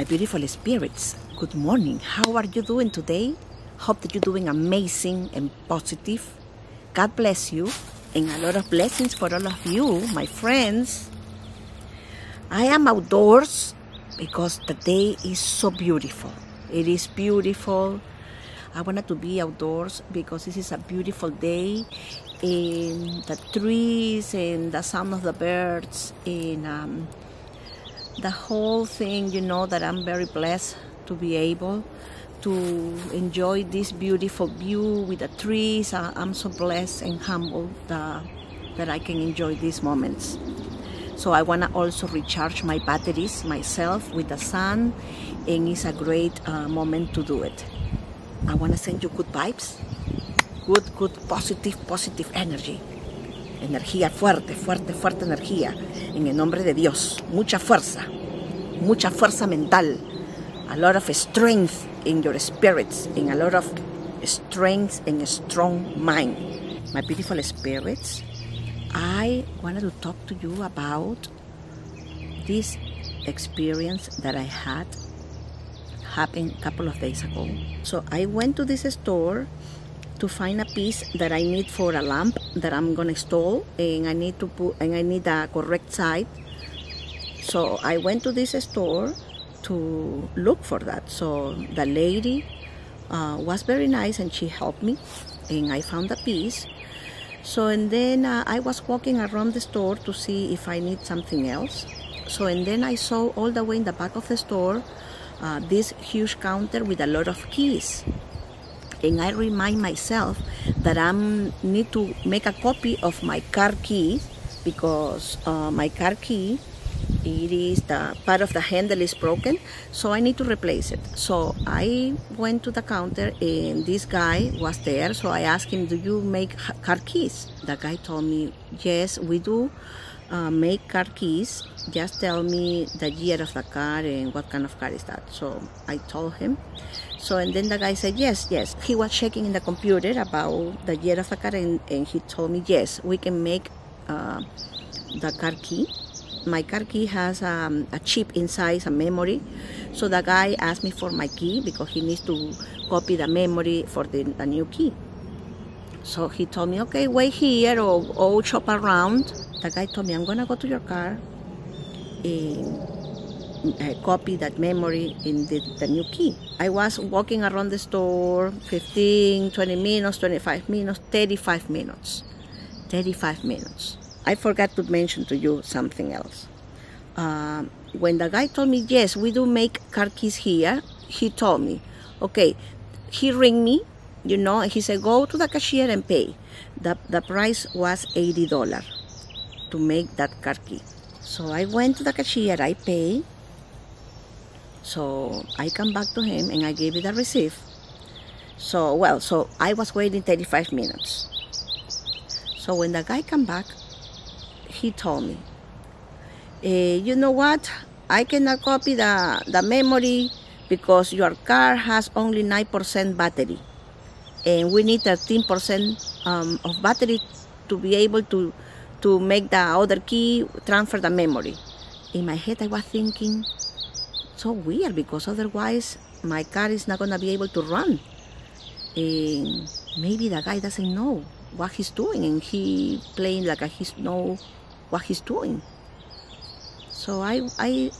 my beautiful spirits. Good morning. How are you doing today? Hope that you're doing amazing and positive. God bless you, and a lot of blessings for all of you, my friends. I am outdoors because the day is so beautiful. It is beautiful. I wanted to be outdoors because this is a beautiful day, and the trees and the sound of the birds and the whole thing, you know, that I'm very blessed to be able to enjoy this beautiful view with the trees. I'm so blessed and humbled that I can enjoy these moments. So I want to also recharge my batteries myself with the sun, and it's a great moment to do it. I want to send you good vibes, good, positive energy. Energía fuerte energía. En el nombre de Dios, mucha fuerza mental. A lot of strength in your spirits, and a lot of strength and a strong mind. My beautiful spirits, I wanted to talk to you about this experience that I had happened a couple of days ago. So I went to this store to find a piece that I need for a lamp that I'm gonna install, and I need to put, and I need the correct side. So I went to this store to look for that. So the lady was very nice, and she helped me, and I found a piece. So and then I was walking around the store to see if I need something else. So and then I saw all the way in the back of the store this huge counter with a lot of keys, and I remind myself that I need to make a copy of my car key, because my car key, it is the part of the handle is broken, so I need to replace it. So I went to the counter, and this guy was there. So I asked him, "Do you make car keys?" The guy told me, "Yes, we do make car keys. Just tell me the year of the car and what kind of car is that." So I told him. So and then the guy said, yes. He was checking in the computer about the year of the car, and he told me, yes, we can make the car key. My car key has a chip inside, a memory. So the guy asked me for my key because he needs to copy the memory for the new key. So he told me, okay, wait here or shop around. The guy told me, I'm gonna go to your car and copy that memory in the new key. I was walking around the store 15, 20 minutes, 25 minutes, 35 minutes. 35 minutes. I forgot to mention to you something else. When the guy told me, yes, we do make car keys here, he told me, okay, he ring me, you know, and he said, go to the cashier and pay. The price was $80 to make that car key. So I went to the cashier, I pay. So I come back to him and I gave him the receipt. So I was waiting 35 minutes. So when the guy come back, he told me, you know what? I cannot copy the memory because your car has only 9% battery, and we need 13% of battery to be able to make the other key transfer the memory. In my head, I was thinking, so weird, because otherwise my car is not gonna be able to run. And maybe the guy doesn't know what he's doing, and he playing like he's know what he's doing. So I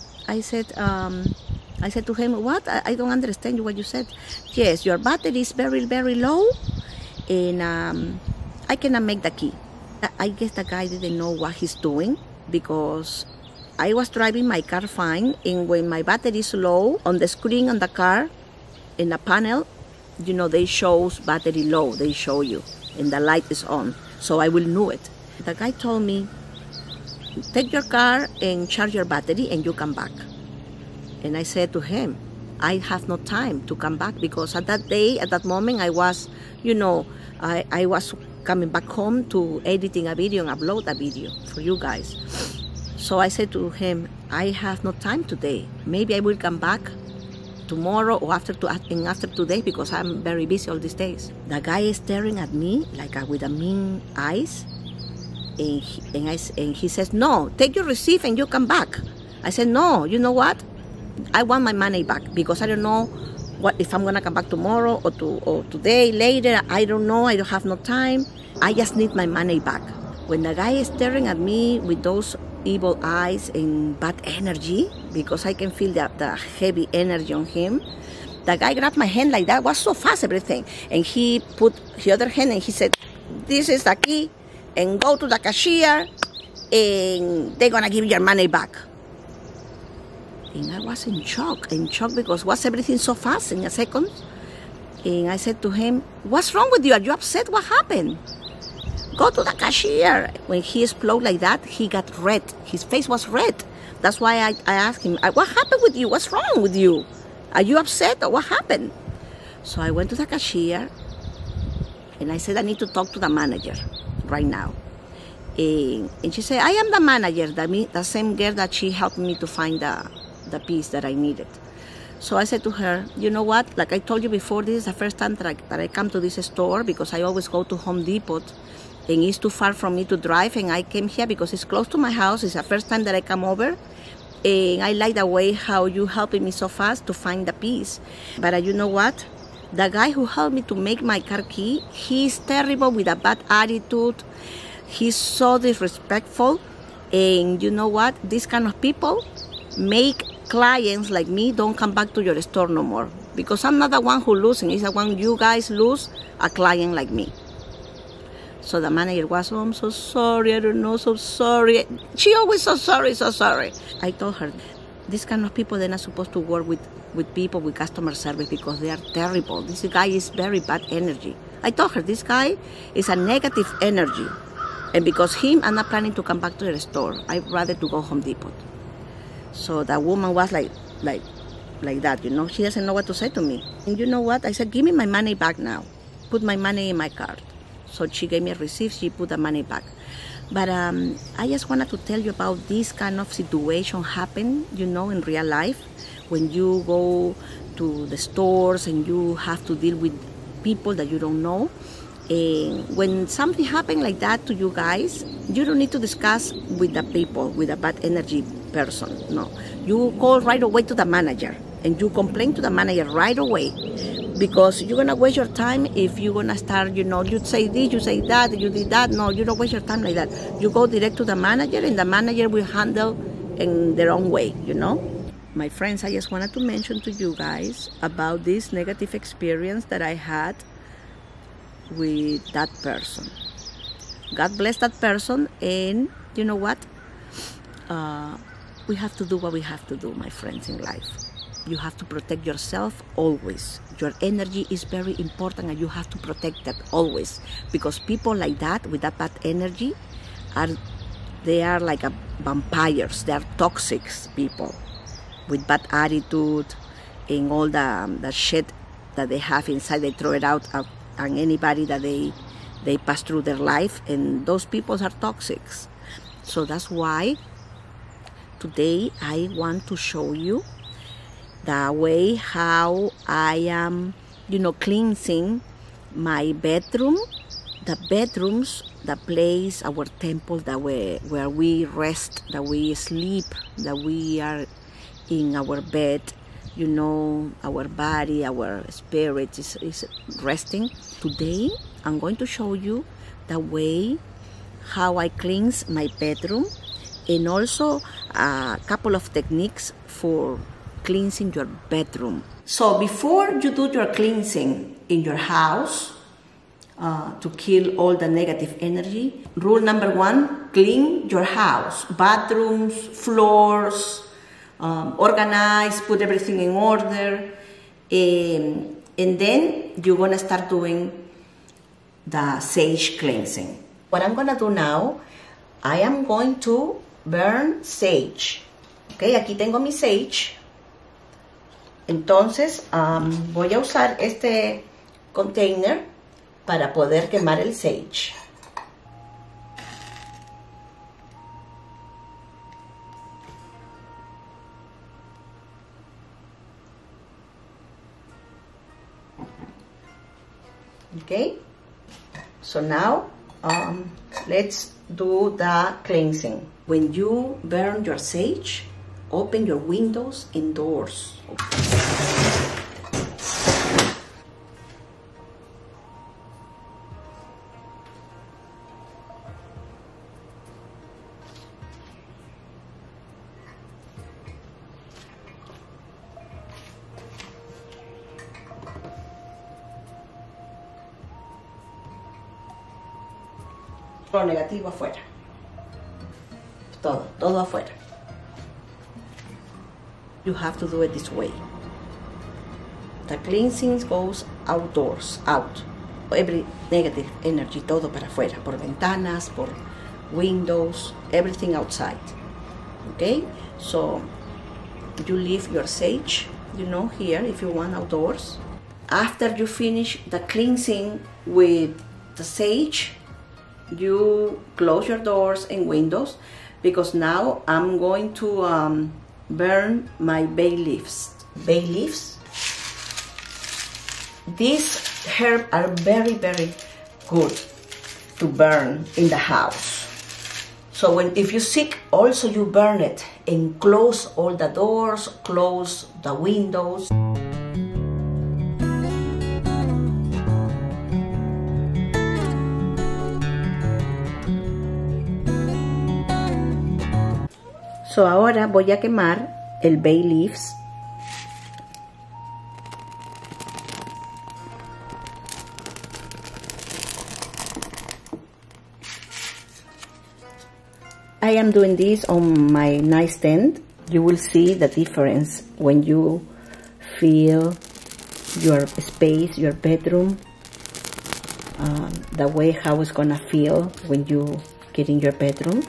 said to him, what? I don't understand what you said. Yes, your battery is very low, and I cannot make the key. I guess the guy didn't know what he's doing, because I was driving my car fine, and when my battery is low, on the screen on the car, in the panel, you know, they shows battery low, they show you, and the light is on, so I will know it. The guy told me, take your car and charge your battery and you come back. And I said to him, I have no time to come back, because at that moment, I was, you know, I was coming back home to editing a video and upload a video for you guys. So I said to him, I have no time today. Maybe I will come back tomorrow or after today, because I'm very busy all these days. The guy is staring at me like with a mean eyes, and he says, no, take your receipt and you come back. I said, no, you know what? I want my money back, because I don't know what if I'm gonna come back tomorrow or today, later. I don't know, I don't have no time. I just need my money back. When the guy is staring at me with those evil eyes and bad energy, because I can feel the heavy energy on him, the guy grabbed my hand like that, was so fast, everything. And he put the other hand and he said, this is the key, and go to the cashier, and they're gonna give your money back. And I was in shock, because was everything so fast in a second. And I said to him, what's wrong with you? Are you upset? What happened? Go to the cashier. When he exploded like that, he got red. His face was red. That's why I asked him, what happened with you? What's wrong with you? Are you upset or what happened? So I went to the cashier and I said, I need to talk to the manager right now. And she said, I am the manager, the same girl that she helped me to find the piece that I needed. So I said to her, you know what, like I told you before, this is the first time that I come to this store, because I always go to Home Depot and it's too far from me to drive, and I came here because it's close to my house. It's the first time that I come over. And I like the way how you helping me so fast to find the piece. But you know what? The guy who helped me to make my car key, he's terrible with a bad attitude. He's so disrespectful. And you know what? These kind of people make clients like me don't come back to your store no more. Because I'm not the one who losing. It's the one you guys lose, a client like me. So the manager was, oh, I'm so sorry, I don't know, so sorry. She always so sorry, so sorry. I told her, these kind of people, they're not supposed to work with people, with customer service, because they are terrible. This guy is very bad energy. I told her, this guy is a negative energy. And because him, I'm not planning to come back to the store. I'd rather to go Home Depot. So the woman was like that, you know. She doesn't know what to say to me. And you know what? I said, give me my money back now. Put my money in my card. So she gave me a receipt, she put the money back. But I just wanted to tell you about this kind of situation happen, you know, in real life. When you go to the stores and you have to deal with people that you don't know. And when something happens like that to you guys, you don't need to discuss with the people, with a bad energy person, no. You call right away to the manager and you complain to the manager right away. Because you're gonna waste your time if you're gonna start, you know, you say this, you say that, you did that. No, you don't waste your time like that. You go direct to the manager, and the manager will handle in their own way, you know. My friends, I just wanted to mention to you guys about this negative experience that I had with that person. God bless that person, and you know what? We have to do what we have to do, my friends, in life. You have to protect yourself always. Your energy is very important and you have to protect that always. Because people like that, with that bad energy, they are like vampires. They are toxic people with bad attitude and all the shit that they have inside. They throw it out on anybody that they pass through their life, and those people are toxic. So that's why today I want to show you the way how I am, you know, cleansing my bedroom, the bedrooms, the place, our temple, that where we rest, that we sleep, that we are in our bed, you know, our body, our spirit is resting. Today, I'm going to show you the way how I cleanse my bedroom, and also a couple of techniques for cleansing your bedroom. So before you do your cleansing in your house to kill all the negative energy, rule number 1, clean your house, bathrooms, floors, organize, put everything in order, and then you're gonna start doing the sage cleansing. What I'm gonna do now, I am going to burn sage. Okay, aquí tengo mi sage. Entonces, voy a usar este container para poder quemar el sage. Okay, so now let's do the cleansing. When you burn your sage, Open your windows and doors. Lo negativo afuera. Todo, todo afuera. You have to do it this way. The cleansing goes outdoors, out. Every negative energy, todo para afuera. Por ventanas, por windows, everything outside. Okay? So, you leave your sage, you know, here if you want outdoors. After you finish the cleansing with the sage, you close your doors and windows, because now I'm going to burn my bay leaves. Bay leaves. These herbs are very, very good to burn in the house. So if you're sick, also you burn it and close all the doors, close the windows. So ahora voy a quemar el bay leaves. I am doing this on my nightstand. You will see the difference when you feel your space, your bedroom, the way how it's gonna feel when you get in your bedroom.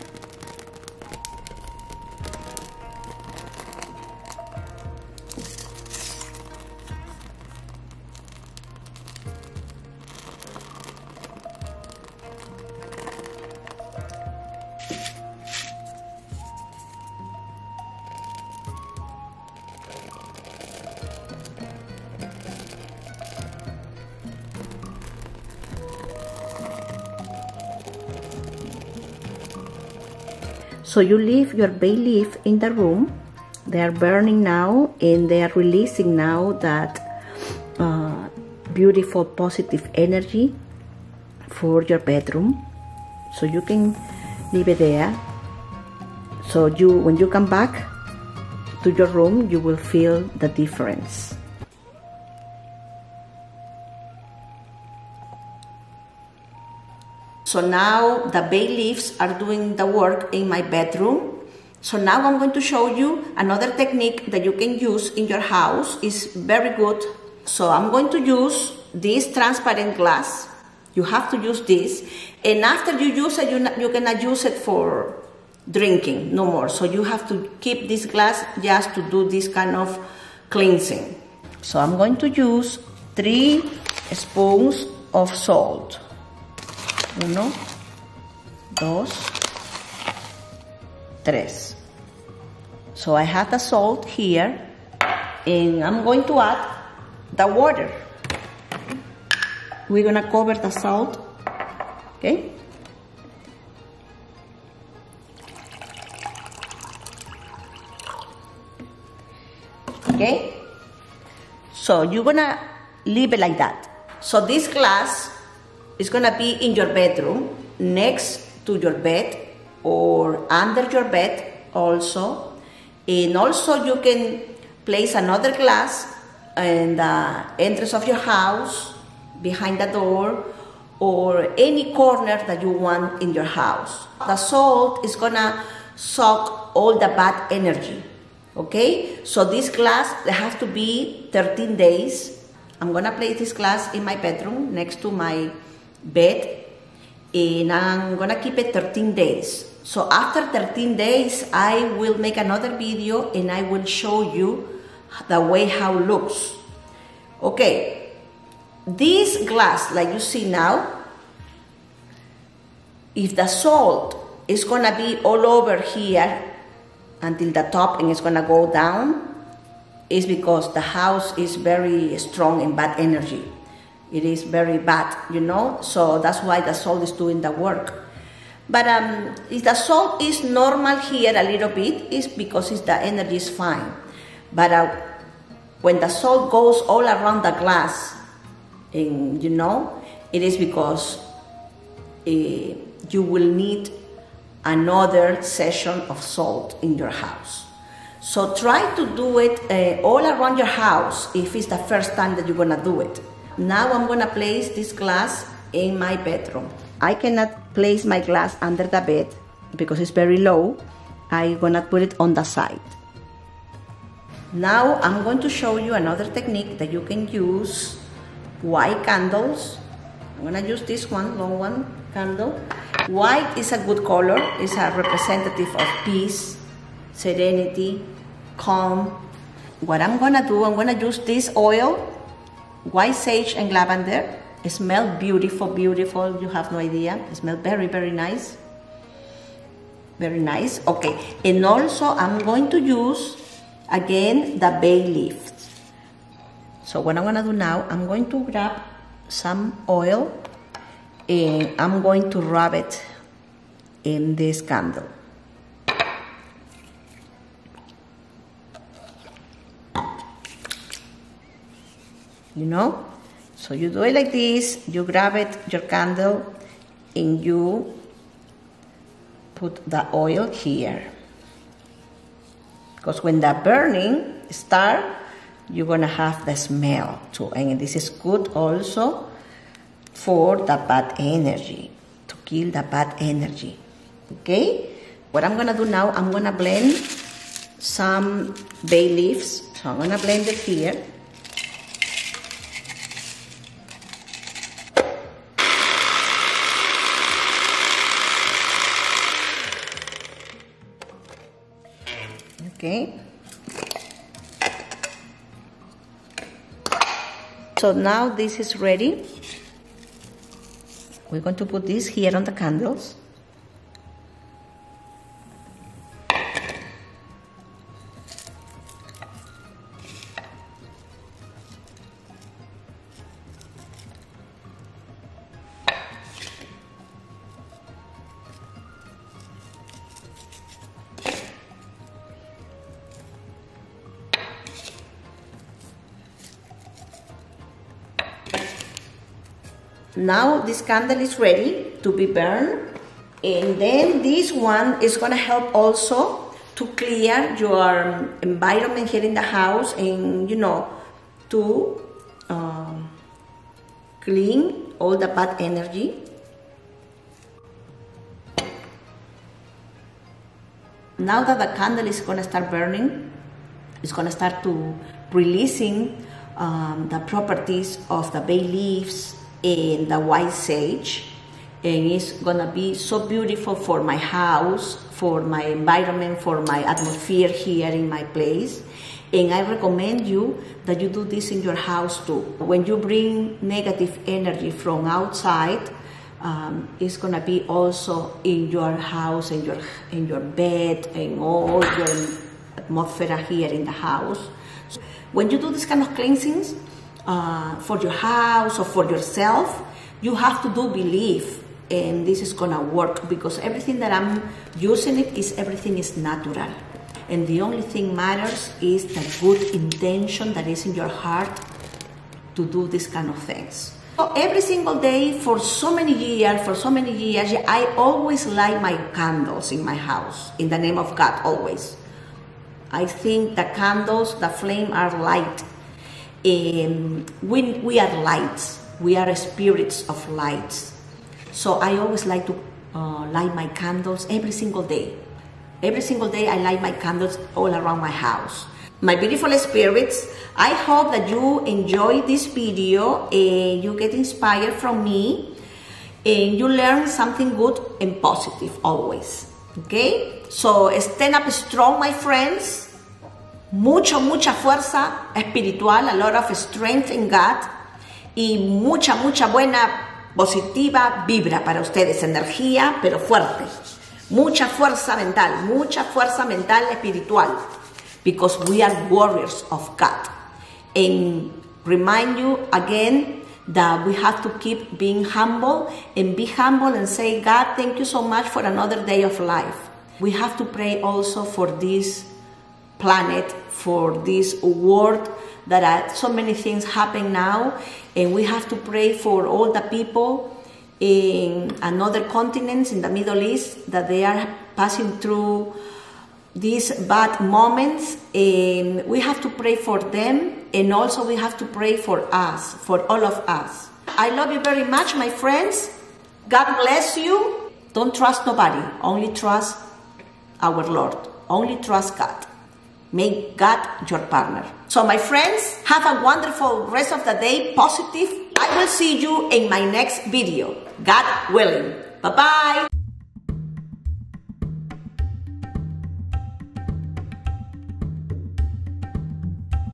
So you leave your bay leaf in the room. They are burning now and they are releasing now that beautiful positive energy for your bedroom. So you can leave it there. So when you come back to your room, you will feel the difference. So now the bay leaves are doing the work in my bedroom. So now I'm going to show you another technique that you can use in your house. It's very good. So I'm going to use this transparent glass. You have to use this. And after you use it, you cannot use it for drinking no more. So you have to keep this glass just to do this kind of cleansing. So I'm going to use 3 spoons of salt. 1, 2, 3. So I have the salt here, and I'm going to add the water. We're gonna cover the salt, okay? Okay? So you're gonna leave it like that. So this glass, it's gonna be in your bedroom, next to your bed or under your bed also. And also you can place another glass in the entrance of your house, behind the door, or any corner that you want in your house. The salt is gonna suck all the bad energy, okay? So this glass, they have to be 13 days. I'm gonna place this glass in my bedroom next to my bed, and I'm gonna keep it 13 days. So after 13 days, I will make another video and I will show you the way how it looks. Okay, this glass, like you see now, if the salt is gonna be all over here until the top and it's gonna go down, is because the house is very strong in bad energy. It is very bad, you know, so that's why the salt is doing the work. But if the salt is normal here a little bit, it's because it's the energy is fine. But when the salt goes all around the glass, and, you know, it is because you will need another session of salt in your house. So try to do it all around your house if it's the first time that you're gonna do it. Now I'm gonna place this glass in my bedroom. I cannot place my glass under the bed because it's very low. I'm gonna put it on the side. Now I'm going to show you another technique that you can use. White candles. I'm gonna use this one, long one candle. White is a good color. It's a representative of peace, serenity, calm. What I'm gonna do, I'm gonna use this oil, white sage and lavender. It smells beautiful, beautiful. You have no idea. It smells very, very nice. Very nice. Okay. And also I'm going to use again the bay leaf. So what I'm gonna do now, I'm going to grab some oil and I'm going to rub it in this candle. You know? So you do it like this, you grab it, your candle, and you put the oil here. Because when the burning starts, you're gonna have the smell too. And this is good also for the bad energy, to kill the bad energy, okay? What I'm gonna do now, I'm gonna blend some bay leaves. So I'm gonna blend it here. Okay. So now this is ready. We're going to put this here on the candles. Now this candle is ready to be burned, and then this one is going to help also to clear your environment here in the house, and you know, to clean all the bad energy. Now that the candle is going to start burning, it's going to start to releasing the properties of the bay leaves and the white sage, and it's gonna be so beautiful for my house, for my environment, for my atmosphere here in my place. And I recommend you that you do this in your house too. When you bring negative energy from outside, it's gonna be also in your house, in your bed, in all your atmosphere here in the house. So when you do this kind of cleansings, for your house or for yourself, you have to do belief, and this is gonna work, because everything that I'm using it is, everything is natural, and the only thing matters is the good intention that is in your heart to do this kind of things. So every single day for so many years, I always light my candles in my house in the name of God, always. I think the candles, the flame are light. We are lights, we are spirits of lights. So I always like to light my candles every single day. Every single day I light my candles all around my house. My beautiful spirits, I hope that you enjoy this video and you get inspired from me and you learn something good and positive always. Okay? So stand up strong, my friends. Mucha fuerza espiritual, a lot of strength in God, y mucha buena, positiva vibra para ustedes, energía, pero fuerte. Mucha fuerza mental, espiritual, because we are warriors of God. And remind you again that we have to keep being humble and be humble and say, God, thank you so much for another day of life. We have to pray also for this planet, for this world, that are so many things happen now, and we have to pray for all the people in another continents, in the Middle East, that they are passing through these bad moments, and we have to pray for them, and also we have to pray for us, for all of us. I love you very much, my friends. God bless you. Don't trust nobody. Only trust our Lord. Only trust God. Make God your partner. So my friends, have a wonderful rest of the day, positive. I will see you in my next video, God willing. Bye-bye.